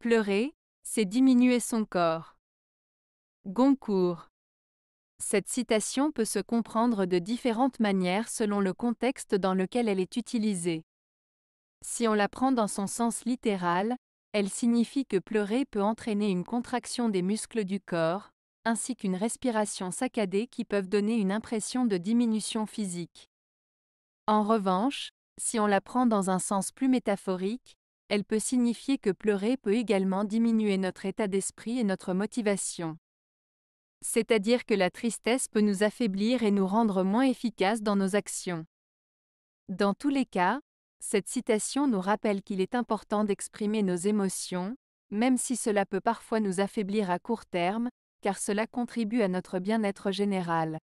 Pleurer, c'est diminuer son corps. Goncourt. Cette citation peut se comprendre de différentes manières selon le contexte dans lequel elle est utilisée. Si on la prend dans son sens littéral, elle signifie que pleurer peut entraîner une contraction des muscles du corps, ainsi qu'une respiration saccadée qui peuvent donner une impression de diminution physique. En revanche, si on la prend dans un sens plus métaphorique, elle peut signifier que pleurer peut également diminuer notre état d'esprit et notre motivation. C'est-à-dire que la tristesse peut nous affaiblir et nous rendre moins efficaces dans nos actions. Dans tous les cas, cette citation nous rappelle qu'il est important d'exprimer nos émotions, même si cela peut parfois nous affaiblir à court terme, car cela contribue à notre bien-être général.